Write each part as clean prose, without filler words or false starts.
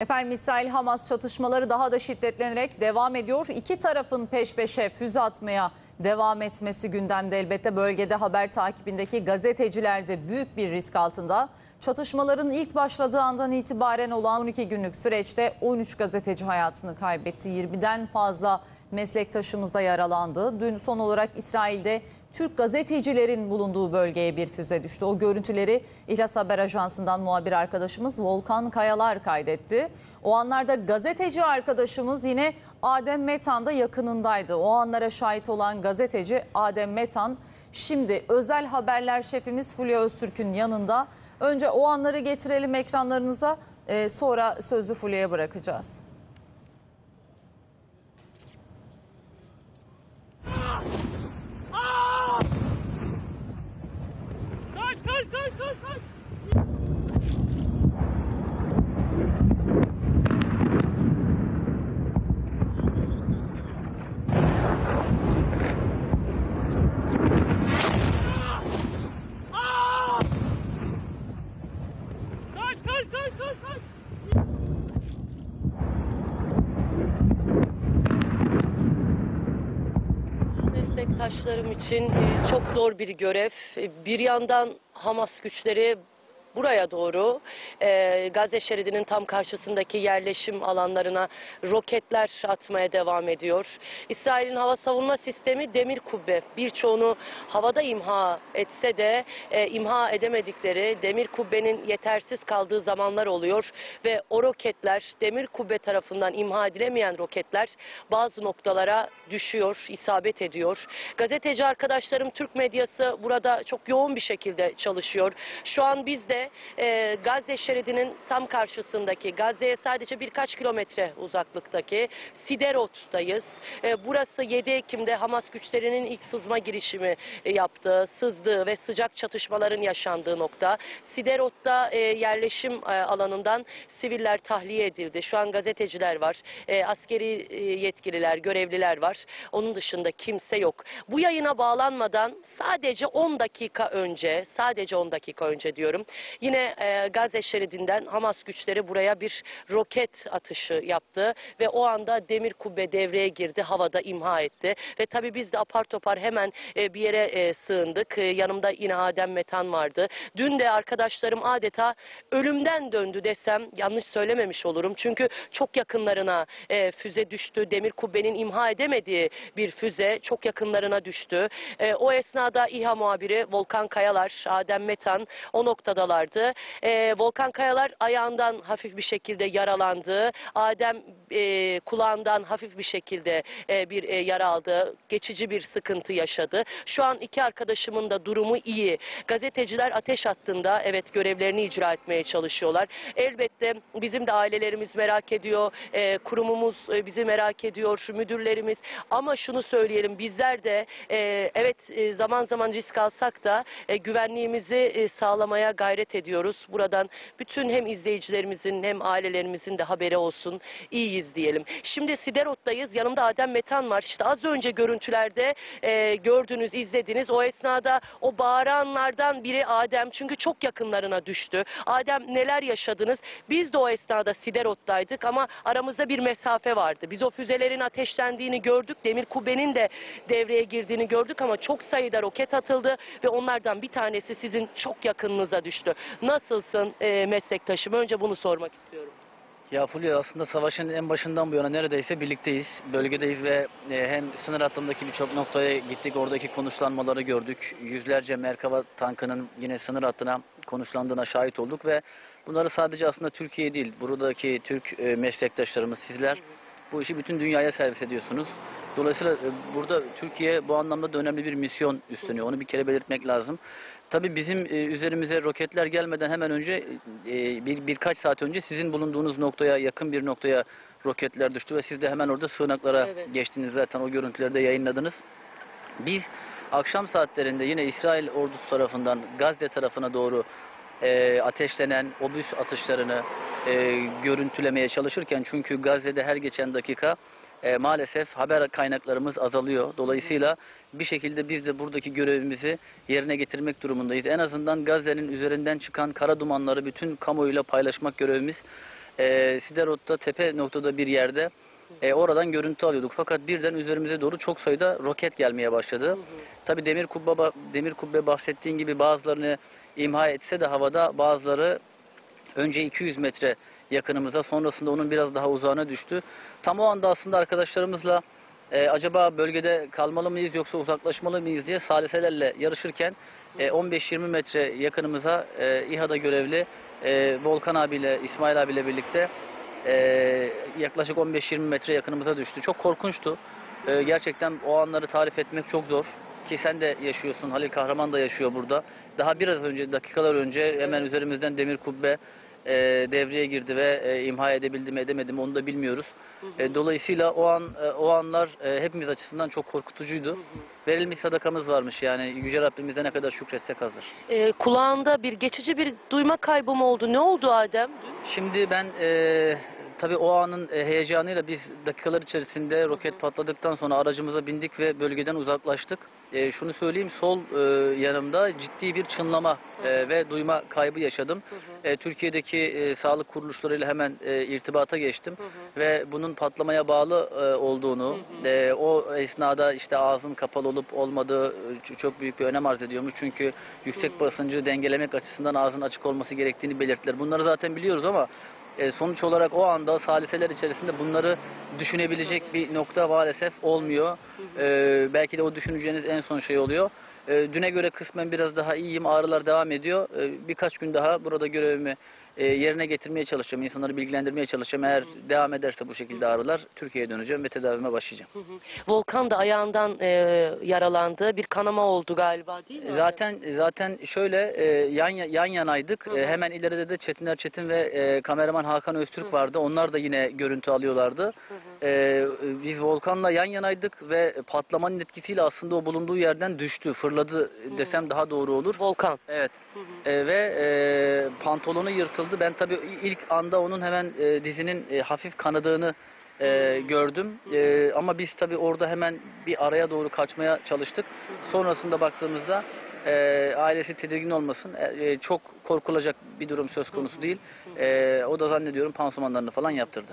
Efendim, İsrail-Hamas çatışmaları daha da şiddetlenerek devam ediyor. İki tarafın peş peşe füze atmaya devam etmesi gündemde elbette. Bölgede haber takibindeki gazeteciler de büyük bir risk altında. Çatışmaların ilk başladığı andan itibaren olan 12 günlük süreçte 13 gazeteci hayatını kaybetti. 20'den fazla meslektaşımız da yaralandı. Dün son olarak İsrail'de Türk gazetecilerin bulunduğu bölgeye bir füze düştü. O görüntüleri İhlas Haber Ajansı'ndan muhabir arkadaşımız Volkan Kayalar kaydetti. O anlarda gazeteci arkadaşımız yine Adem Metan'da yakınındaydı. O anlara şahit olan gazeteci Adem Metan şimdi özel haberler şefimiz Fulya Öztürk'ün yanında. Önce o anları getirelim ekranlarınıza, sonra sözü Fulya'ya bırakacağız. Kaç. Kaç. Meslektaşlarım için çok zor bir görev. Bir yandan Hamas güçleri buraya doğru Gazze Şeridi'nin tam karşısındaki yerleşim alanlarına roketler atmaya devam ediyor. İsrail'in hava savunma sistemi Demir Kubbe, birçoğunu havada imha etse de imha edemedikleri Demir Kubbe'nin yetersiz kaldığı zamanlar oluyor. Ve o roketler, Demir Kubbe tarafından imha edilemeyen roketler bazı noktalara düşüyor, isabet ediyor. Gazeteci arkadaşlarım, Türk medyası burada çok yoğun bir şekilde çalışıyor. Şu an biz de Gazze Şeridi'nin tam karşısındaki, Gazze'ye sadece birkaç kilometre uzaklıktaki Sderot'tayız. Burası 7 Ekim'de Hamas güçlerinin ilk sızma girişimi yaptığı, sızdığı ve sıcak çatışmaların yaşandığı nokta. Sderot'ta yerleşim alanından siviller tahliye edildi. Şu an gazeteciler var, askeri yetkililer, görevliler var. Onun dışında kimse yok. Bu yayına bağlanmadan sadece 10 dakika önce, diyorum. Yine Gazze Şeridi'nden Hamas güçleri buraya bir roket atışı yaptı ve o anda Demir Kubbe devreye girdi, havada imha etti. Ve tabii biz de apar topar hemen bir yere sığındık. Yanımda yine Adem Metan vardı. Dün de arkadaşlarım adeta ölümden döndü desem yanlış söylememiş olurum. Çünkü çok yakınlarına füze düştü. Demir Kubbe'nin imha edemediği bir füze çok yakınlarına düştü. O esnada İHA muhabiri Volkan Kayalar, Adem Metan o noktadalardı. Volkan Kayalar ayağından hafif bir şekilde yaralandı. Adem kulağından hafif bir şekilde bir yara aldı. Geçici bir sıkıntı yaşadı. Şu an iki arkadaşımın da durumu iyi. Gazeteciler ateş hattında evet görevlerini icra etmeye çalışıyorlar. Elbette bizim de ailelerimiz merak ediyor. Kurumumuz bizi merak ediyor. Şu müdürlerimiz. Ama şunu söyleyelim, bizler de evet zaman zaman risk alsak da güvenliğimizi sağlamaya gayret ediyoruz. Buradan bütün hem izleyicilerimizin hem ailelerimizin de haberi olsun. İyiyiz diyelim. Şimdi Sderot'tayız. Yanımda Adem Metan var. İşte az önce görüntülerde gördünüz, izlediniz. O esnada o bağıranlardan biri Adem. Çünkü çok yakınlarına düştü. Adem, neler yaşadınız? Biz de o esnada Sderot'taydık ama aramızda bir mesafe vardı. Biz o füzelerin ateşlendiğini gördük. Demir Kubbe'nin de devreye girdiğini gördük ama çok sayıda roket atıldı ve onlardan bir tanesi sizin çok yakınınıza düştü. Nasılsın meslektaşım? Önce bunu sormak istiyorum. Ya Fulya, aslında savaşın en başından bu yana neredeyse birlikteyiz. Bölgedeyiz ve hem sınır hattındaki birçok noktaya gittik. Oradaki konuşlanmaları gördük. Yüzlerce Merkava tankının yine sınır hattına konuşlandığına şahit olduk ve bunları sadece aslında Türkiye değil, buradaki Türk meslektaşlarımız, sizler bu işi bütün dünyaya servis ediyorsunuz. Dolayısıyla burada Türkiye bu anlamda da önemli bir misyon üstleniyor. Onu bir kere belirtmek lazım. Tabii bizim üzerimize roketler gelmeden hemen önce birkaç saat önce sizin bulunduğunuz noktaya yakın bir noktaya roketler düştü ve siz de hemen orada sığınaklara geçtiniz, zaten o görüntüleri de yayınladınız. Biz akşam saatlerinde yine İsrail ordusu tarafından Gazze tarafına doğru ateşlenen obüs atışlarını görüntülemeye çalışırken, çünkü Gazze'de her geçen dakika maalesef haber kaynaklarımız azalıyor. Dolayısıyla bir şekilde biz de buradaki görevimizi yerine getirmek durumundayız. En azından Gazze'nin üzerinden çıkan kara dumanları bütün kamuoyuyla paylaşmak görevimiz. Sderot'ta tepe noktada bir yerde oradan görüntü alıyorduk. Fakat birden üzerimize doğru çok sayıda roket gelmeye başladı. Tabii Demir Kubbe bahsettiğin gibi bazılarını imha etse de havada, bazıları önce 200 metre yakınımıza, sonrasında onun biraz daha uzağına düştü. Tam o anda aslında arkadaşlarımızla acaba bölgede kalmalı mıyız yoksa uzaklaşmalı mıyız diye saliselerle yarışırken 15-20 metre yakınımıza İHA'da görevli Volkan abiyle, İsmail abiyle birlikte yaklaşık 15-20 metre yakınımıza düştü. Çok korkunçtu. Gerçekten o anları tarif etmek çok zor. Ki sen de yaşıyorsun, Halil Kahraman da yaşıyor burada. Daha biraz önce, dakikalar önce hemen üzerimizden Demir Kubbe devreye girdi ve imha edebildi mi edemedi mi onu da bilmiyoruz. Dolayısıyla o anlar hepimiz açısından çok korkutucuydu. Verilmiş sadakamız varmış, yani Yüce Rabbimize ne kadar şükretsek azdır. Kulağında bir geçici bir duyma kaybı mı oldu? Ne oldu Adem? Şimdi ben tabii o anın heyecanıyla biz dakikalar içerisinde roket patladıktan sonra aracımıza bindik ve bölgeden uzaklaştık. Şunu söyleyeyim, sol yanımda ciddi bir çınlama ve duyma kaybı yaşadım. Türkiye'deki sağlık kuruluşlarıyla hemen irtibata geçtim. Ve bunun patlamaya bağlı olduğunu, o esnada işte ağzın kapalı olup olmadığı çok büyük bir önem arz ediyormuş. Çünkü yüksek basıncı dengelemek açısından ağzın açık olması gerektiğini belirttiler. Bunları zaten biliyoruz ama sonuç olarak o anda saliseler içerisinde bunları düşünebilecek bir nokta maalesef olmuyor. Belki de o düşüneceğiniz en son şey oluyor. Düne göre kısmen biraz daha iyiyim. Ağrılar devam ediyor. Birkaç gün daha burada görevimi yerine getirmeye çalışacağım. İnsanları bilgilendirmeye çalışacağım. Eğer devam ederse bu şekilde ağrılar, Türkiye'ye döneceğim ve tedavime başlayacağım. Volkan da ayağından yaralandı. Bir kanama oldu galiba, değil mi? Zaten şöyle yan yanaydık. Hemen ileride de Çetin Erçetin ve kameraman Hakan Öztürk vardı. Onlar da yine görüntü alıyorlardı. Biz Volkan'la yan yanaydık ve patlamanın etkisiyle aslında o bulunduğu yerden düştü. Fırladı desem daha doğru olur. Volkan. Evet. Ve pantolonu yırtıldı. Ben tabii ilk anda onun hemen dizinin hafif kanadığını gördüm. Ama biz tabii orada hemen bir araya doğru kaçmaya çalıştık. Sonrasında baktığımızda ailesi tedirgin olmasın. Çok korkulacak bir durum söz konusu değil. O da zannediyorum pansumanlarını falan yaptırdı.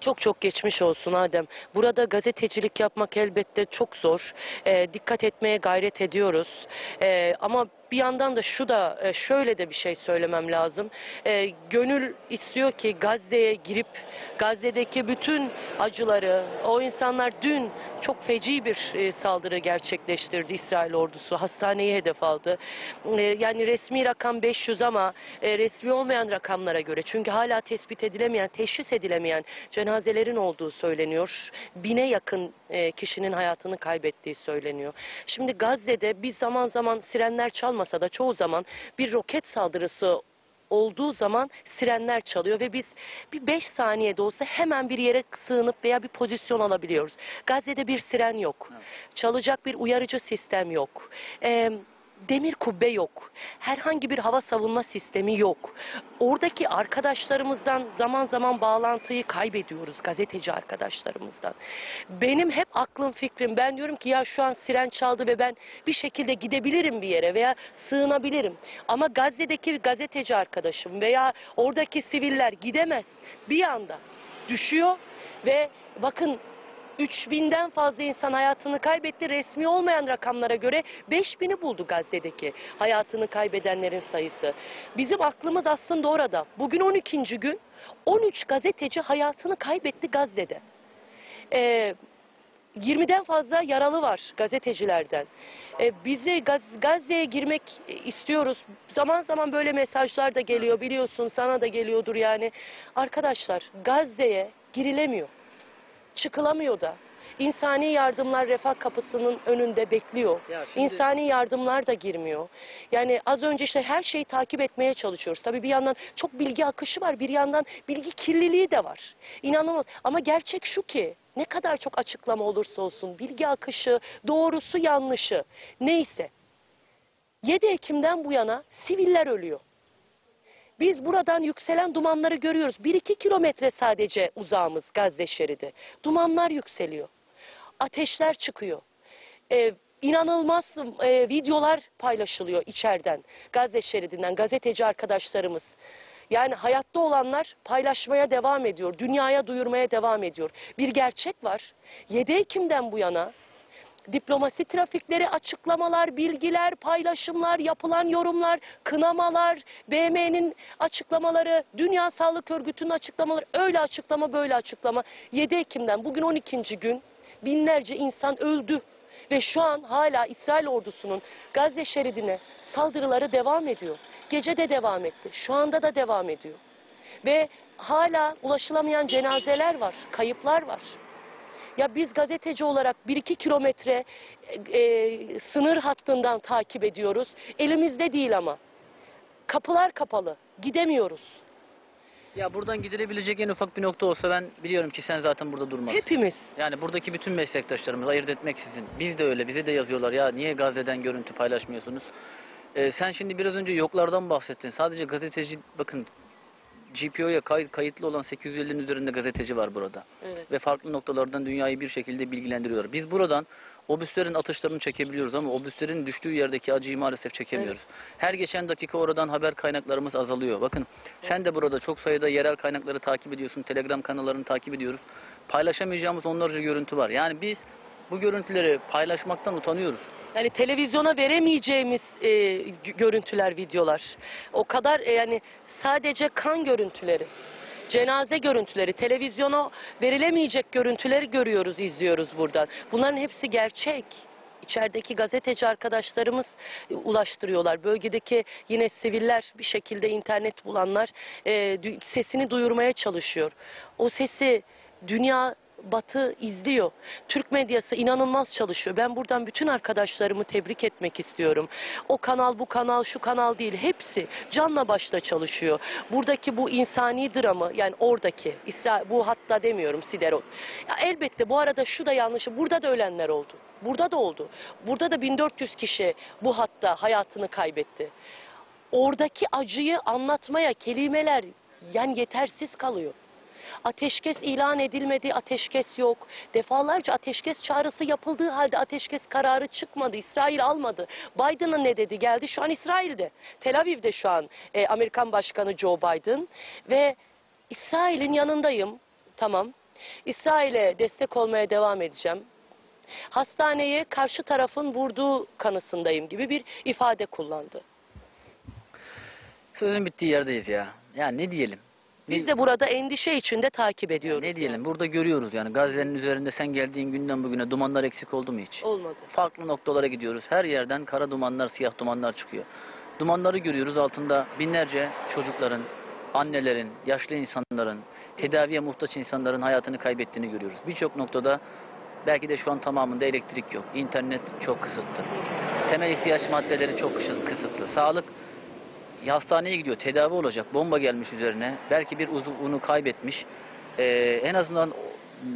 Çok çok geçmiş olsun Adem. Burada gazetecilik yapmak elbette çok zor. Dikkat etmeye gayret ediyoruz. Ama bir yandan da şöyle de bir şey söylemem lazım. Gönül istiyor ki Gazze'ye girip Gazze'deki bütün acıları, o insanlar dün çok feci bir saldırı gerçekleştirdi İsrail ordusu. Hastaneyi hedef aldı. Yani resmi rakam 500 ama resmi olmayan rakamlara göre. Çünkü hala tespit edilemeyen, teşhis edilemeyen cenazelerin olduğu söyleniyor. 1000'e yakın kişinin hayatını kaybettiği söyleniyor. Şimdi Gazze'de bir zaman zaman sirenler çalmıyor. Masada çoğu zaman bir roket saldırısı olduğu zaman sirenler çalıyor ve biz bir 5 saniyede olsa hemen bir yere sığınıp veya bir pozisyon alabiliyoruz. Gazze'de bir siren yok. Çalacak bir uyarıcı sistem yok. Demir kubbe yok. Herhangi bir hava savunma sistemi yok. Oradaki arkadaşlarımızdan zaman zaman bağlantıyı kaybediyoruz, gazeteci arkadaşlarımızdan. Benim hep aklım fikrim, ben diyorum ki ya şu an siren çaldı ve ben bir şekilde gidebilirim bir yere veya sığınabilirim. Ama Gazze'deki gazeteci arkadaşım veya oradaki siviller gidemez. Bir anda düşüyor ve bakın 3000'den fazla insan hayatını kaybetti. Resmi olmayan rakamlara göre 5000'i buldu Gazze'deki hayatını kaybedenlerin sayısı. Bizim aklımız aslında orada. Bugün 12. gün 13 gazeteci hayatını kaybetti Gazze'de. 20'den fazla yaralı var gazetecilerden. Bizi Gazze'ye girmek istiyoruz. Zaman zaman böyle mesajlar da geliyor, biliyorsun, sana da geliyordur yani. Arkadaşlar, Gazze'ye girilemiyor. Çıkılamıyor da. İnsani yardımlar Refah kapısının önünde bekliyor. İnsani yardımlar da girmiyor. Yani az önce işte her şeyi takip etmeye çalışıyoruz. Tabii bir yandan çok bilgi akışı var. Bir yandan bilgi kirliliği de var. İnanılmaz. Ama gerçek şu ki ne kadar çok açıklama olursa olsun bilgi akışı, doğrusu yanlışı neyse. 7 Ekim'den bu yana siviller ölüyor. Biz buradan yükselen dumanları görüyoruz. 1-2 kilometre sadece uzağımız Gazze Şeridi. Dumanlar yükseliyor. Ateşler çıkıyor. İnanılmaz videolar paylaşılıyor içeriden. Gazze Şeridi'nden gazeteci arkadaşlarımız. Yani hayatta olanlar paylaşmaya devam ediyor, dünyaya duyurmaya devam ediyor. Bir gerçek var. 7 Ekim'den bu yana diplomasi trafikleri, açıklamalar, bilgiler, paylaşımlar, yapılan yorumlar, kınamalar, BM'nin açıklamaları, Dünya Sağlık Örgütü'nün açıklamaları, öyle açıklama böyle açıklama. 7 Ekim'den bugün 12. gün binlerce insan öldü ve şu an hala İsrail ordusunun Gazze Şeridi'ne saldırıları devam ediyor. Gece de devam etti, şu anda da devam ediyor. Ve hala ulaşılamayan cenazeler var, kayıplar var. Ya biz gazeteci olarak 1-2 kilometre sınır hattından takip ediyoruz. Elimizde değil ama. Kapılar kapalı. Gidemiyoruz. Ya buradan gidilebilecek en ufak bir nokta olsa ben biliyorum ki sen zaten burada durmazsın. Hepimiz. Yani buradaki bütün meslektaşlarımız ayırt etmeksizin. Biz de öyle. Bize de yazıyorlar ya niye Gazze'den görüntü paylaşmıyorsunuz? Sen şimdi biraz önce yoklardan bahsettin. Sadece gazeteci bakın. GPO'ya kayıtlı olan 850'nin üzerinde gazeteci var burada. Evet. Ve farklı noktalardan dünyayı bir şekilde bilgilendiriyorlar. Biz buradan obüslerin atışlarını çekebiliyoruz ama obüslerin düştüğü yerdeki acıyı maalesef çekemiyoruz. Evet. Her geçen dakika oradan haber kaynaklarımız azalıyor. Bakın sen de burada çok sayıda yerel kaynakları takip ediyorsun. Telegram kanallarını takip ediyoruz. Paylaşamayacağımız onlarca görüntü var. Yani biz bu görüntüleri paylaşmaktan utanıyoruz. Yani televizyona veremeyeceğimiz görüntüler, videolar. O kadar yani sadece kan görüntüleri, cenaze görüntüleri, televizyona verilemeyecek görüntüleri görüyoruz, izliyoruz buradan. Bunların hepsi gerçek. İçerideki gazeteci arkadaşlarımız ulaştırıyorlar. Bölgedeki yine siviller bir şekilde internet bulanlar sesini duyurmaya çalışıyor. O sesi dünya... Batı izliyor. Türk medyası inanılmaz çalışıyor. Ben buradan bütün arkadaşlarımı tebrik etmek istiyorum. O kanal, bu kanal, şu kanal değil. Hepsi canla başla çalışıyor. Buradaki bu insani dramı, yani oradaki, bu hatta demiyorum Sderot. Elbette bu arada şu da yanlış. Burada da ölenler oldu. Burada da oldu. Burada da 1400 kişi bu hatta hayatını kaybetti. Oradaki acıyı anlatmaya kelimeler yani yetersiz kalıyor. Ateşkes ilan edilmedi, ateşkes yok. Defalarca ateşkes çağrısı yapıldığı halde ateşkes kararı çıkmadı. İsrail almadı. Biden'ın ne dedi geldi? Şu an İsrail'de. Tel Aviv'de şu an Amerikan Başkanı Joe Biden. Ve İsrail'in yanındayım. Tamam. İsrail'e destek olmaya devam edeceğim. Hastaneye karşı tarafın vurduğu kanısındayım gibi bir ifade kullandı. Sözün bittiği yerdeyiz ya. Yani ne diyelim? Biz de burada endişe içinde takip ediyoruz. Ne diyelim? Burada görüyoruz yani Gazze'nin üzerinde sen geldiğin günden bugüne dumanlar eksik oldu mu hiç? Olmadı. Farklı noktalara gidiyoruz. Her yerden kara dumanlar, siyah dumanlar çıkıyor. Dumanları görüyoruz. Altında binlerce çocukların, annelerin, yaşlı insanların, tedaviye muhtaç insanların hayatını kaybettiğini görüyoruz. Birçok noktada belki de şu an tamamında elektrik yok. İnternet çok kısıtlı. Temel ihtiyaç maddeleri çok kısıtlı. Sağlık hastaneye gidiyor, tedavi olacak, bomba gelmiş üzerine, belki bir uzvunu kaybetmiş, en azından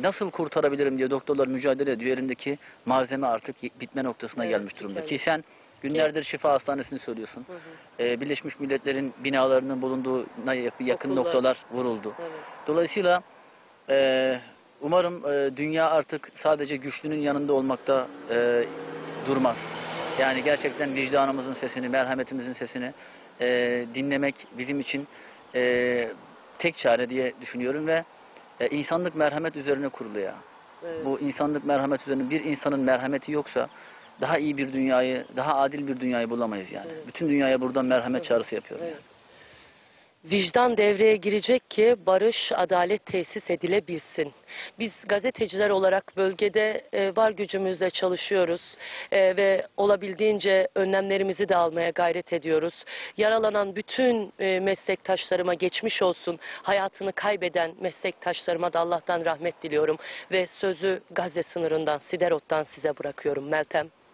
nasıl kurtarabilirim diye doktorlar mücadele ediyor, elindeki malzeme artık bitme noktasına gelmiş durumda. Ki sen günlerdir şifa hastanesini söylüyorsun, Birleşmiş Milletler'in binalarının bulunduğu yakın okullar, noktalar vuruldu. Evet. Dolayısıyla umarım dünya artık sadece güçlünün yanında olmakta durmaz. Yani gerçekten vicdanımızın sesini, merhametimizin sesini dinlemek bizim için tek çare diye düşünüyorum ve insanlık merhamet üzerine kurulu ya. Evet. Bu insanlık merhamet üzerine bir insanın merhameti yoksa daha iyi bir dünyayı, daha adil bir dünyayı bulamayız yani. Evet. Bütün dünyaya buradan merhamet çağrısı yapıyorum. Evet. Yani. Vicdan devreye girecek ki barış, adalet tesis edilebilsin. Biz gazeteciler olarak bölgede var gücümüzle çalışıyoruz ve olabildiğince önlemlerimizi de almaya gayret ediyoruz. Yaralanan bütün meslektaşlarıma geçmiş olsun, hayatını kaybeden meslektaşlarıma da Allah'tan rahmet diliyorum. Ve sözü Gazze sınırından, Sderot'tan size bırakıyorum Meltem.